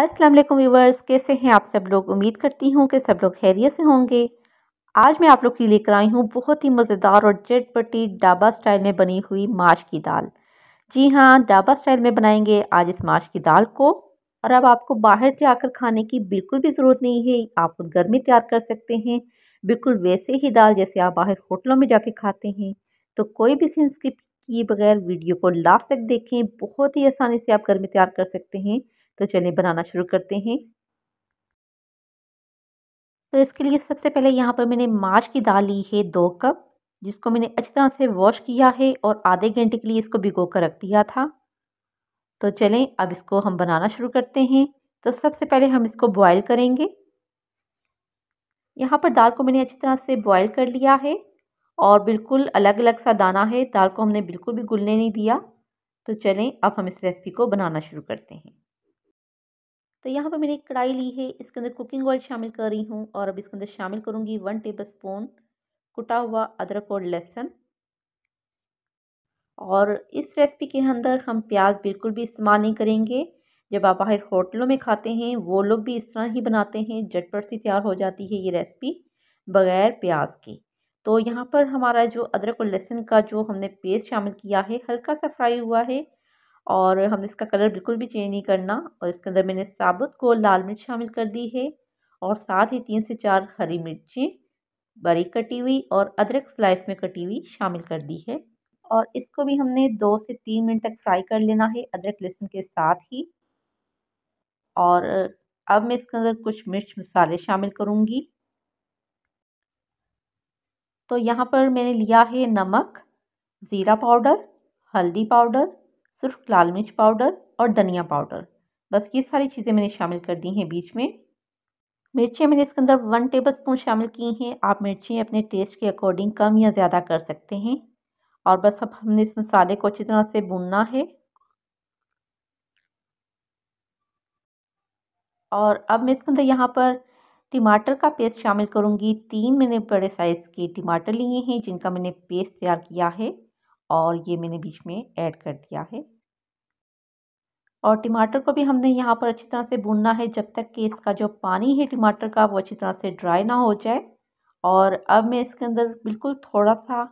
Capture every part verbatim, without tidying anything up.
अस्सलाम वालेकुम व्यूवर्स, कैसे हैं आप सब लोग। उम्मीद करती हूँ कि सब लोग खैरियत से होंगे। आज मैं आप लोग के लिए लेकर आई हूँ बहुत ही मज़ेदार और चटपटी डाबा स्टाइल में बनी हुई माश की दाल। जी हाँ, डाबा स्टाइल में बनाएंगे आज इस माश की दाल को। और अब आपको बाहर जाकर खाने की बिल्कुल भी ज़रूरत नहीं है, आप खुद घर में तैयार कर सकते हैं बिल्कुल वैसे ही दाल जैसे आप बाहर होटलों में जाके खाते हैं। तो कोई भी सीन स्किप किए बगैर वीडियो को लास्ट तक देखें, बहुत ही आसानी से आप घर में तैयार कर सकते हैं। तो चलिए बनाना शुरू करते हैं। तो इसके लिए सबसे पहले यहाँ पर मैंने माश की दाल ली है दो कप, जिसको मैंने अच्छी तरह से वॉश किया है और आधे घंटे के लिए इसको भिगो कर रख दिया था। तो चलें अब इसको हम बनाना शुरू करते हैं। तो सबसे पहले हम इसको बॉईल करेंगे। यहाँ पर दाल को मैंने अच्छी तरह से बॉईल कर लिया है और बिल्कुल अलग अलग सा दाना है, दाल को हमने बिल्कुल भी घुलने नहीं दिया। तो चलें अब हम इस रेसिपी को बनाना शुरू करते हैं। तो यहाँ पर मैंने एक कढ़ाई ली है, इसके अंदर कुकिंग ऑयल शामिल कर रही हूँ और अब इसके अंदर शामिल करूँगी वन टेबलस्पून कुटा हुआ अदरक और लहसुन। और इस रेसिपी के अंदर हम प्याज बिल्कुल भी इस्तेमाल नहीं करेंगे। जब आप बाहर होटलों में खाते हैं वो लोग भी इस तरह ही बनाते हैं, झटपट सी तैयार हो जाती है ये रेसिपी बग़ैर प्याज की। तो यहाँ पर हमारा जो अदरक और लहसुन का जो हमने पेस्ट शामिल किया है, हल्का सा फ्राई हुआ है और हमने इसका कलर बिल्कुल भी चेंज नहीं करना। और इसके अंदर मैंने साबुत गोल लाल मिर्च शामिल कर दी है और साथ ही तीन से चार हरी मिर्ची बारीक कटी हुई और अदरक स्लाइस में कटी हुई शामिल कर दी है। और इसको भी हमने दो से तीन मिनट तक फ्राई कर लेना है अदरक लहसुन के साथ ही। और अब मैं इसके अंदर कुछ मिर्च मसाले शामिल करूँगी। तो यहाँ पर मैंने लिया है नमक, ज़ीरा पाउडर, हल्दी पाउडर, सिर्फ लाल मिर्च पाउडर और धनिया पाउडर। बस ये सारी चीज़ें मैंने शामिल कर दी हैं। बीच में मिर्चें मैंने इसके अंदर वन टेबलस्पून शामिल की हैं। आप मिर्चें अपने टेस्ट के अकॉर्डिंग कम या ज़्यादा कर सकते हैं। और बस अब हमने इस मसाले को अच्छी तरह से भूनना है। और अब मैं इसके अंदर यहाँ पर टमाटर का पेस्ट शामिल करूँगी। तीन मैंने बड़े साइज़ के टमाटर लिए हैं जिनका मैंने पेस्ट तैयार किया है और ये मैंने बीच में ऐड कर दिया है। और टमाटर को भी हमने यहाँ पर अच्छी तरह से भूनना है जब तक कि इसका जो पानी है टमाटर का वो अच्छी तरह से ड्राई ना हो जाए। और अब मैं इसके अंदर बिल्कुल थोड़ा सा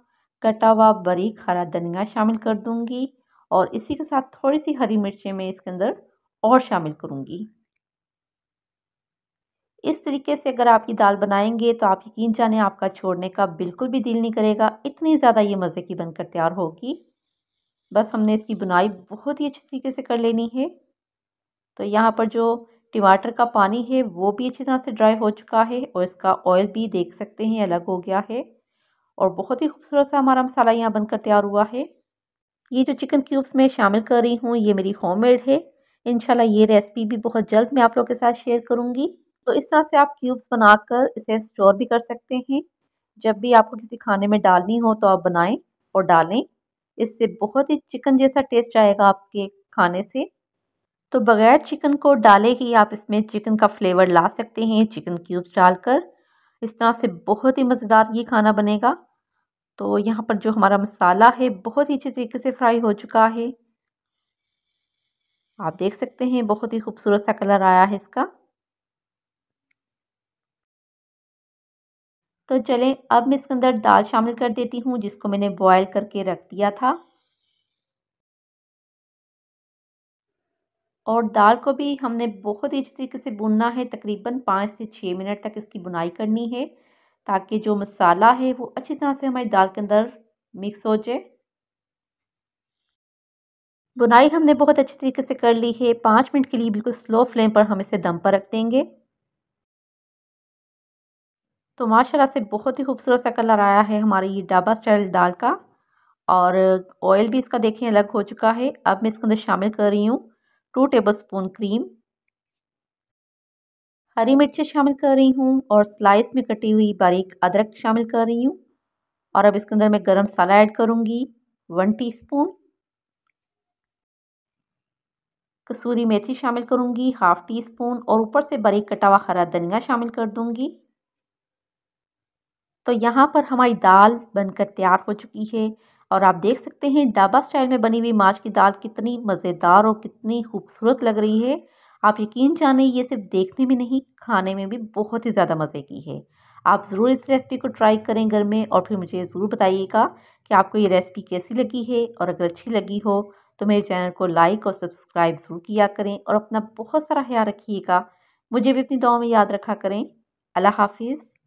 कटा हुआ बारीक हरा धनिया शामिल कर दूँगी और इसी के साथ थोड़ी सी हरी मिर्चें मैं इसके अंदर और शामिल करूँगी। इस तरीके से अगर आपकी दाल बनाएंगे तो आप यकीन जाने आपका छोड़ने का बिल्कुल भी दिल नहीं करेगा, इतनी ज़्यादा ये मज़े की बनकर तैयार होगी। बस हमने इसकी बुनाई बहुत ही अच्छे तरीके से कर लेनी है। तो यहाँ पर जो टमाटर का पानी है वो भी अच्छी तरह से ड्राई हो चुका है और इसका ऑयल भी देख सकते हैं अलग हो गया है। और बहुत ही खूबसूरत सा हमारा मसाला यहाँ बनकर तैयार हुआ है। ये जो चिकन क्यूब्स मैं शामिल कर रही हूँ ये मेरी होममेड है। इंशाल्लाह ये रेसिपी भी बहुत जल्द मैं आप लोगों के साथ शेयर करूँगी। तो इस तरह से आप क्यूब्स बनाकर इसे स्टोर भी कर सकते हैं। जब भी आपको किसी खाने में डालनी हो तो आप बनाएं और डालें, इससे बहुत ही चिकन जैसा टेस्ट आएगा आपके खाने से। तो बगैर चिकन को डाले ही आप इसमें चिकन का फ्लेवर ला सकते हैं चिकन क्यूब्स डालकर। इस तरह से बहुत ही मज़ेदार ये खाना बनेगा। तो यहाँ पर जो हमारा मसाला है बहुत ही अच्छे तरीके से फ्राई हो चुका है, आप देख सकते हैं बहुत ही खूबसूरत सा कलर आया है इसका। तो चलें अब मैं इसके अंदर दाल शामिल कर देती हूँ जिसको मैंने बॉयल करके रख दिया था। और दाल को भी हमने बहुत ही अच्छे तरीके से भूनना है, तकरीबन पाँच से छः मिनट तक इसकी भुनाई करनी है ताकि जो मसाला है वो अच्छी तरह से हमारी दाल के अंदर मिक्स हो जाए। भुनाई हमने बहुत अच्छे तरीके से कर ली है। पाँच मिनट के लिए बिल्कुल स्लो फ्लेम पर हम इसे दम पर रख देंगे। तो माशाल्लाह से बहुत ही खूबसूरत सा कलर आया है हमारी ये डाबा स्टाइल दाल का। और ऑयल भी इसका देखें अलग हो चुका है। अब मैं इसके अंदर शामिल कर रही हूँ टू टेबलस्पून क्रीम, हरी मिर्ची शामिल कर रही हूँ और स्लाइस में कटी हुई बारीक अदरक शामिल कर रही हूँ। और अब इसके अंदर मैं गरम मसाला ऐड करूँगी वन टीस्पून, कसूरी मेथी शामिल करूँगी हाफ़ टी स्पून और ऊपर से बारीक कटा हुआ हरा धनिया शामिल कर दूँगी। तो यहाँ पर हमारी दाल बनकर तैयार हो चुकी है। और आप देख सकते हैं डाबा स्टाइल में बनी हुई माश की दाल कितनी मज़ेदार और कितनी खूबसूरत लग रही है। आप यकीन जाने ये सिर्फ देखने में नहीं खाने में भी बहुत ही ज़्यादा मज़े की है। आप ज़रूर इस रेसिपी को ट्राई करें घर में और फिर मुझे ज़रूर बताइएगा कि आपको ये रेसिपी कैसी लगी है। और अगर अच्छी लगी हो तो मेरे चैनल को लाइक और सब्सक्राइब ज़रूर किया करें और अपना बहुत सारा ख्याल रखिएगा। मुझे भी अपनी दुआओं में याद रखा करें। अल्लाह हाफिज़।